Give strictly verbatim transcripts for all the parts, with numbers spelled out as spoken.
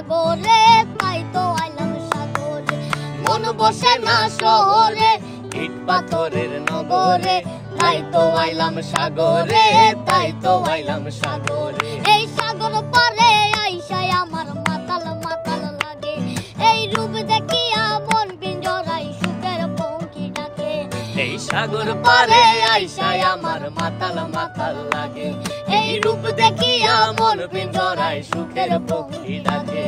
সাগরে, তাই তো আইলাম সাগরে। মন বসে না শহরে, ইট পাথরের নগরে, তাই তো আইলাম সাগরে, তাই তো আইলাম সাগরে। এই সাগর পারে আইসায় আমার মাতাল মাতাল লাগে, এই রূপ দেখিয়া মন পিঞ্জরাই সুখের পঙ্কি ডাকে। এই সাগর পারে আইসায় আমার মাতাল মাতাল লাগে, এই রূপ দেখিয়া মন পিঞ্জরাই সুখের পঙ্কি ডাকে।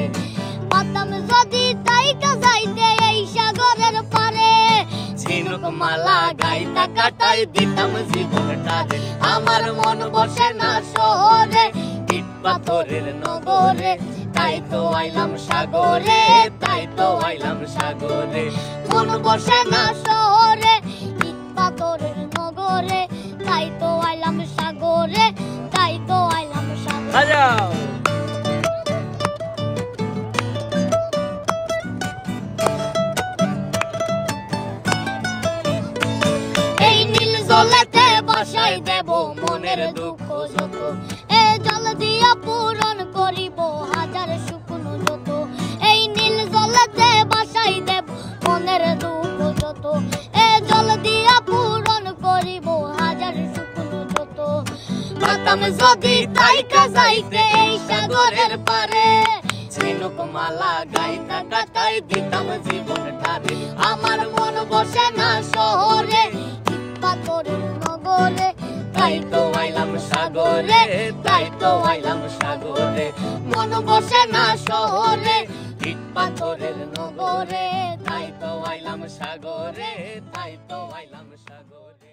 পাতাম যদি তাই কাজাইতে এই সাগরের পারে, ঝিনুক মালা গাইতা কাটাই দিতাম জীবনটা। আমার মন বসে না শহরে, ইট পাথরের নগরে, তাই তো আইলাম সাগরে, তাই তো আইলাম সাগরে। মন বসে না শহরে, ইট পাথরের নগরে, তাই তো আইলাম সাগরে, তাই তো আইলাম সাগরে। জলেতে বাসাই দেব মনের দুঃখ যত, এ জল দিয়া পূরণ করিব হাজার শুকনো যত। এই নীল জলেতে বাসাই দেব মনের দুঃখ যত, এ জল দিয়া পূরণ করিব হাজার শুকনো যত। মাতাম যদি তাইকা যাইতে এই সাগরের পারে, ঝিনুক মালা গাইতা কাটাই দিতাম জীবনটা। আমার মন বসে না শহরে, তাই তো আইলাম সাগরে, তাই তো আইলাম সাগরে। মন বসে না শহরে, ইট পাথরের নগরে, তাই তো আইলাম সাগরে, তাই তো আইলাম সাগরে।